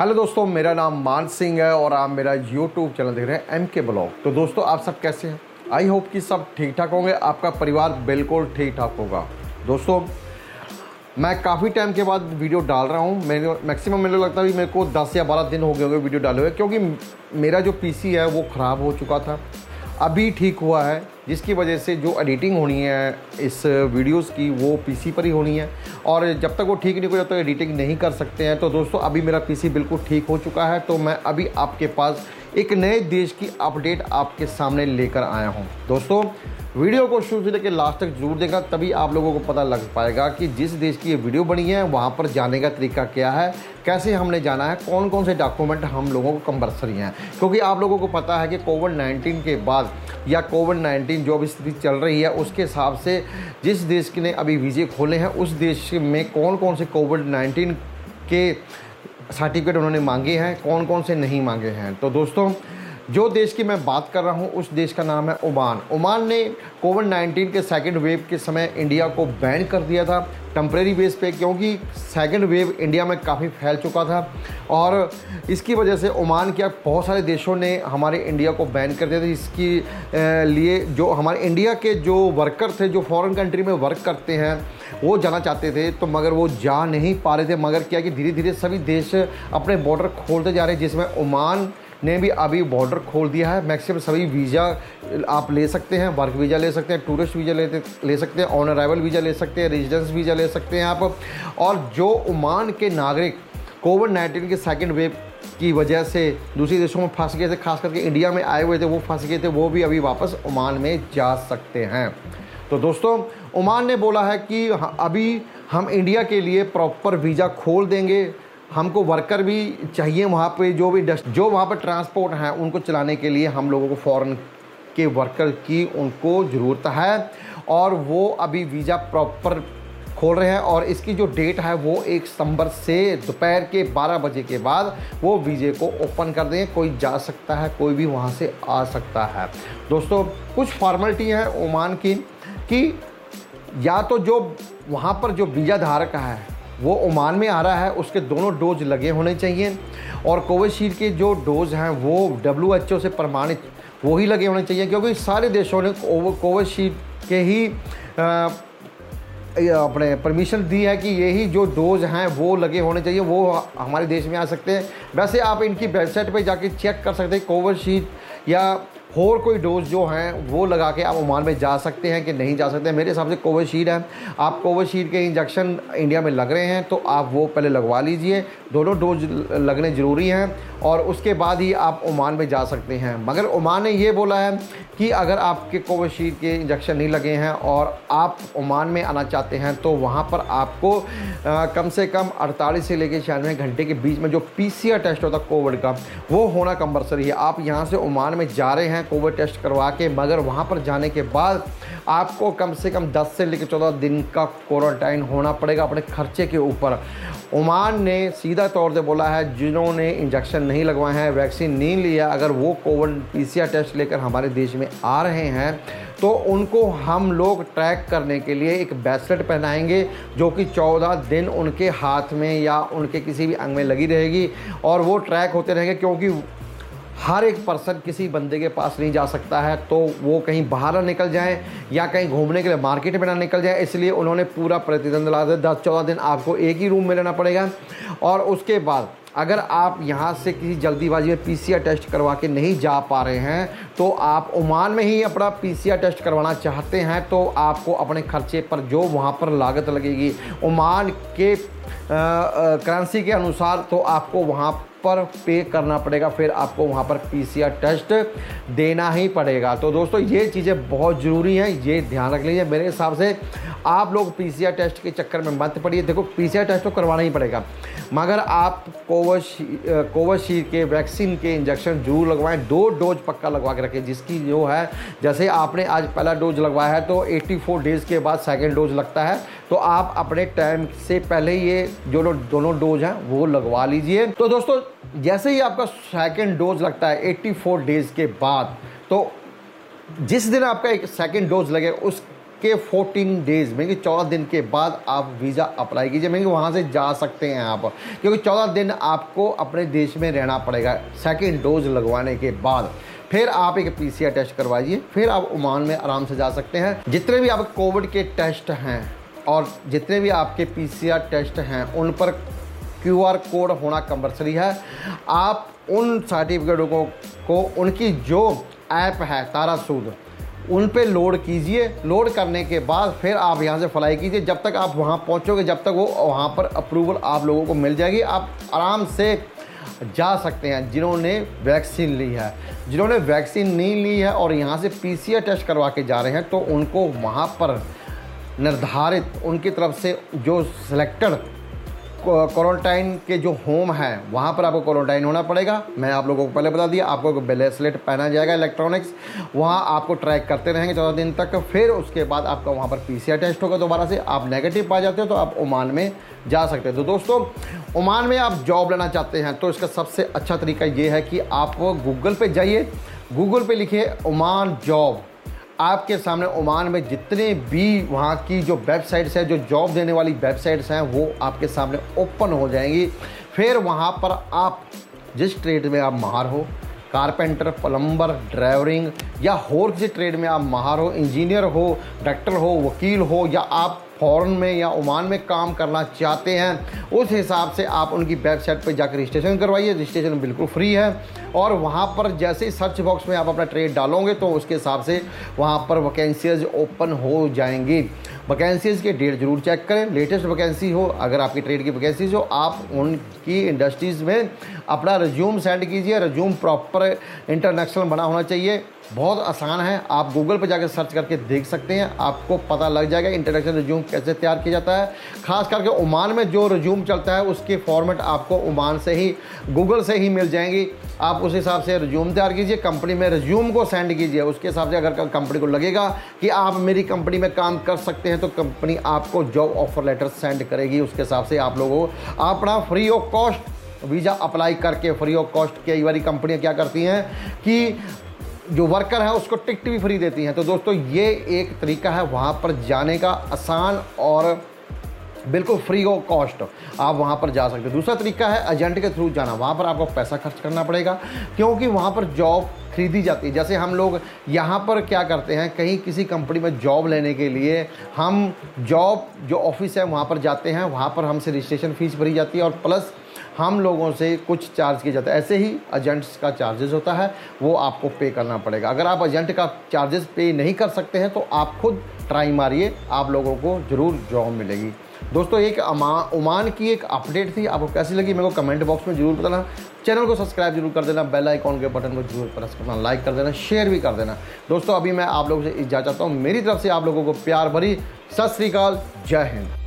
Hello दोस्तों, मेरा नाम मान सिंह है और आप मेरा यूट्यूब चैनल देख रहे हैं एमके ब्लॉग। तो दोस्तों, आप सब कैसे हैं? आई होप कि सब ठीक ठाक होंगे, आपका परिवार बिल्कुल ठीक ठाक होगा। दोस्तों, मैं काफ़ी टाइम के बाद वीडियो डाल रहा हूं। मेरे मैक्सिमम मेरे लगता है मेरे को 10 या 12 दिन हो गए होंगे वीडियो डाले हुए, क्योंकि मेरा जो PC है वो ख़राब हो चुका था, अभी ठीक हुआ है, जिसकी वजह से जो एडिटिंग होनी है इस वीडियोस की वो PC पर ही होनी है। और जब तक वो ठीक नहीं हो जब तक एडिटिंग नहीं कर सकते हैं। तो दोस्तों, अभी मेरा PC बिल्कुल ठीक हो चुका है, तो मैं अभी आपके पास एक नए देश की अपडेट आपके सामने लेकर आया हूं। दोस्तों, वीडियो को शुरू से लेकर लास्ट तक जरूर देखना, तभी आप लोगों को पता लग पाएगा कि जिस देश की ये वीडियो बनी है वहाँ पर जाने का तरीका क्या है, कैसे हमने जाना है, कौन कौन से डॉक्यूमेंट हम लोगों को कंपलसरी हैं। क्योंकि आप लोगों को पता है कि कोविड-19 के बाद या कोविड-19 जो अभी स्थिति चल रही है उसके हिसाब से जिस देश ने अभी वीज़े खोले हैं उस देश में कौन कौन से कोविड-19 के सर्टिफिकेट उन्होंने मांगे हैं, कौन कौन से नहीं मांगे हैं। तो दोस्तों, जो देश की मैं बात कर रहा हूं उस देश का नाम है ओमान। ओमान ने कोविड-19 के सेकंड वेव के समय इंडिया को बैन कर दिया था टेम्प्रेरी बेस पे, क्योंकि सेकंड वेव इंडिया में काफ़ी फैल चुका था और इसकी वजह से ओमान के बहुत सारे देशों ने हमारे इंडिया को बैन कर दिया था। इसके लिए जो हमारे इंडिया के जो वर्कर थे, जो फॉरेन कंट्री में वर्क करते हैं, वो जाना चाहते थे तो मगर वो जा नहीं पा रहे थे। मगर क्या कि धीरे धीरे सभी देश अपने बॉर्डर खोलते जा रहे हैं, जिसमें ओमान ने भी अभी बॉर्डर खोल दिया है। मैक्सिमम सभी वीज़ा आप ले सकते हैं, वर्क वीज़ा ले सकते हैं, टूरिस्ट वीज़ा ले सकते हैं, ऑन अराइवल वीज़ा ले सकते हैं, रेजिडेंस वीज़ा ले सकते हैं आप। और जो ओमान के नागरिक कोविड-19 के सेकंड वेव की वजह से दूसरे देशों में फंस गए थे, खास करके इंडिया में आए हुए थे वो फंस गए थे, वो भी अभी वापस ओमान में जा सकते हैं। तो दोस्तों, ओमान ने बोला है कि अभी हम इंडिया के लिए प्रॉपर वीज़ा खोल देंगे, हमको वर्कर भी चाहिए वहाँ पे, जो वहाँ पर ट्रांसपोर्ट हैं उनको चलाने के लिए हम लोगों को फॉरेन के वर्कर की उनको ज़रूरत है और वो अभी वीज़ा प्रॉपर खोल रहे हैं। और इसकी जो डेट है वो 1 सितंबर से दोपहर के 12 बजे के बाद वो वीज़े को ओपन कर देंगे, कोई जा सकता है, कोई भी वहाँ से आ सकता है। दोस्तों, कुछ फॉर्मेलिटी है ओमान की कि या तो जो वहाँ पर जो वीज़ा धारक है वो ओमान में आ रहा है उसके दोनों डोज लगे होने चाहिए, और कोविशील्ड के जो डोज हैं वो WHO से प्रमाणित वो ही लगे होने चाहिए, क्योंकि सारे देशों ने कोविशील्ड के ही अपने परमिशन दी है कि यही जो डोज हैं वो लगे होने चाहिए, वो हमारे देश में आ सकते हैं। वैसे आप इनकी वेबसाइट पे जाके चेक कर सकते हैं, कोविशील्ड या और कोई डोज जो हैं वो लगा के आप ओमान में जा सकते हैं कि नहीं जा सकते हैं। मेरे हिसाब से कोविशील्ड है, आप कोविशील्ड के इंजेक्शन इंडिया में लग रहे हैं तो आप वो पहले लगवा लीजिए, दोनों डोज लगने ज़रूरी हैं और उसके बाद ही आप ओमान में जा सकते हैं। मगर ओमान ने ये बोला है कि अगर आपके कोविशील्ड के इंजेक्शन नहीं लगे हैं और आप ओमान में आना चाहते हैं तो वहाँ पर आपको कम से कम 48 से लेकर 96 घंटे के बीच में जो PCR टेस्ट होता है कोविड का वो होना कंपलसरी है। आप यहाँ से ओमान में जा रहे हैं कोविड टेस्ट करवा के, मगर वहाँ पर जाने के बाद आपको कम से कम 10 से लेकर 14 दिन का क्वारंटाइन होना पड़ेगा अपने खर्चे के ऊपर। ओमान ने सीधा तौर से बोला है जिन्होंने इंजेक्शन नहीं लगवाए हैं, वैक्सीन नहीं लिया, अगर वो कोविड PCR टेस्ट लेकर हमारे देश में आ रहे हैं तो उनको हम लोग ट्रैक करने के लिए एक ब्रेसलेट पहनाएंगे जो कि 14 दिन उनके हाथ में या उनके किसी भी अंग में लगी रहेगी और वो ट्रैक होते रहेंगे, क्योंकि हर एक पर्सन किसी बंदे के पास नहीं जा सकता है तो वो कहीं बाहर ना निकल जाए या कहीं घूमने के लिए मार्केट में ना निकल जाए, इसलिए उन्होंने पूरा प्रतिबंध लगा दिया। 10-14 दिन आपको एक ही रूम में रहना पड़ेगा और उसके बाद अगर आप यहाँ से किसी जल्दीबाजी में PCR टेस्ट करवा के नहीं जा पा रहे हैं तो आप ओमान में ही अपना PCR टेस्ट करवाना चाहते हैं तो आपको अपने खर्चे पर जो वहाँ पर लागत लगेगी ओमान के करेंसी के अनुसार तो आपको वहाँ पर पे करना पड़ेगा, फिर आपको वहाँ पर PCR टेस्ट देना ही पड़ेगा। तो दोस्तों, ये चीज़ें बहुत ज़रूरी हैं, ये ध्यान रख लीजिए। मेरे हिसाब से आप लोग PCR टेस्ट के चक्कर में मत पड़िए। देखो, PCR टेस्ट तो करवाना ही पड़ेगा, मगर आप कोविशील्ड के वैक्सीन के इंजेक्शन जरूर लगवाएं, 2 डोज पक्का लगवा के रखें, जिसकी जो है जैसे आपने आज पहला डोज लगवाया है तो 84 डेज़ के बाद सेकेंड डोज लगता है, तो आप अपने टाइम से पहले ये जो दोनों डोज हैं वो लगवा लीजिए। तो दोस्तों, जैसे ही आपका सेकेंड डोज लगता है 84 डेज़ के बाद, तो जिस दिन आपका एक सेकेंड डोज लगे उस के 14 डेज में कि 14 दिन के बाद आप वीज़ा अप्लाई कीजिए, मैं वहाँ से जा सकते हैं आप, क्योंकि 14 दिन आपको अपने देश में रहना पड़ेगा। सेकेंड डोज लगवाने के बाद फिर आप एक PCR टेस्ट करवाइए, फिर आप ओमान में आराम से जा सकते हैं। जितने भी आप कोविड के टेस्ट हैं और जितने भी आपके PCR टेस्ट हैं उन पर QR कोड होना कंपलसरी है। आप उन सर्टिफिकेटों को उनकी जो ऐप है तारासूद उन पे लोड कीजिए। लोड करने के बाद फिर आप यहाँ से फ्लाई कीजिए। जब तक आप वहाँ पहुँचोगे, जब तक वो वहाँ पर अप्रूवल आप लोगों को मिल जाएगी, आप आराम से जा सकते हैं। जिन्होंने वैक्सीन ली है, जिन्होंने वैक्सीन नहीं ली है और यहाँ से PCR टेस्ट करवा के जा रहे हैं, तो उनको वहाँ पर निर्धारित उनकी तरफ से जो सिलेक्टेड क्वारंटाइन के जो होम है वहाँ पर आपको क्वारंटाइन होना पड़ेगा। मैं आप लोगों को पहले बता दिया, आपको एक ब्रेसलेट पहना जाएगा इलेक्ट्रॉनिक्स, वहाँ आपको ट्रैक करते रहेंगे 14 दिन तक। फिर उसके बाद आपका वहाँ पर PCR टेस्ट होगा, दोबारा से आप नेगेटिव पा जाते हो तो आप ओमान में जा सकते हो। तो दोस्तों, ओमान में आप जॉब लेना चाहते हैं तो इसका सबसे अच्छा तरीका ये है कि आप गूगल पर जाइए, गूगल पर लिखिए ओमान जॉब। आपके सामने ओमान में जितने भी वहाँ की जो वेबसाइट्स हैं, जो जॉब देने वाली वेबसाइट्स हैं, वो आपके सामने ओपन हो जाएंगी। फिर वहाँ पर आप जिस ट्रेड में आप माहिर हो, कारपेंटर, प्लम्बर, ड्राइवरिंग या और किसी ट्रेड में आप माहिर हो, इंजीनियर हो, डॉक्टर हो, वकील हो, या आप फॉरेन में या ओमान में काम करना चाहते हैं, उस हिसाब से आप उनकी वेबसाइट पर जाकर रजिस्ट्रेशन करवाइए। रजिस्ट्रेशन बिल्कुल फ्री है और वहाँ पर जैसे ही सर्च बॉक्स में आप अपना ट्रेड डालोगे तो उसके हिसाब से वहाँ पर वैकेंसीज ओपन हो जाएंगी। वैकेंसीज के डेट ज़रूर चेक करें, लेटेस्ट वैकेंसी हो। अगर आपकी ट्रेड की वैकेंसीज हो, आप उनकी इंडस्ट्रीज़ में अपना रिज्यूम सेंड कीजिए। रिज्यूम प्रॉपर इंटरनेशनल बना होना चाहिए। बहुत आसान है, आप गूगल पर जाकर सर्च करके देख सकते हैं, आपको पता लग जाएगा इंटरनेशनल रिज्यूम कैसे तैयार किया जाता है। खास करके ओमान में जो रिज्यूम चलता है उसके फॉर्मेट आपको ओमान से ही, गूगल से ही मिल जाएंगी। आप उस हिसाब से रिज्यूम तैयार कीजिए, कंपनी में रिज्यूम को सेंड कीजिए। उसके हिसाब से अगर कंपनी को लगेगा कि आप मेरी कंपनी में काम कर सकते हैं तो कंपनी आपको जॉब ऑफर लेटर सेंड करेगी। उसके हिसाब से आप लोगों अपना free of cost visa apply करके, फ्री ऑफ कॉस्ट कई बार कंपनियाँ क्या करती हैं कि जो वर्कर है उसको टिकट भी फ्री देती हैं। तो दोस्तों, ये एक तरीका है वहाँ पर जाने का, आसान और बिल्कुल फ्री ऑफ कॉस्ट आप वहाँ पर जा सकते हो। दूसरा तरीका है एजेंट के थ्रू जाना। वहाँ पर आपको पैसा खर्च करना पड़ेगा क्योंकि वहाँ पर जॉब खरीदी जाती है। जैसे हम लोग यहाँ पर क्या करते हैं, कहीं किसी कंपनी में जॉब लेने के लिए हम जॉब जो ऑफिस है वहाँ पर जाते हैं, वहाँ पर हमसे रजिस्ट्रेशन फ़ीस भरी जाती है और प्लस हम लोगों से कुछ चार्ज किया जाता है। ऐसे ही एजेंट्स का चार्जेस होता है, वो आपको पे करना पड़ेगा। अगर आप एजेंट का चार्जेस पे नहीं कर सकते हैं तो आप खुद ट्राई मारिए, आप लोगों को ज़रूर जॉब मिलेगी। दोस्तों, एक ओमान की एक अपडेट थी, आपको कैसी लगी मेरे को कमेंट बॉक्स में ज़रूर बताना। चैनल को सब्सक्राइब जरूर कर देना, बेल आइकॉन के बटन को जरूर प्रेस करना, लाइक कर देना, शेयर भी कर देना। दोस्तों, अभी मैं आप लोगों से इजाज़त चाहता हूँ। मेरी तरफ से आप लोगों को प्यार भरी सत श्री अकाल, जय हिंद।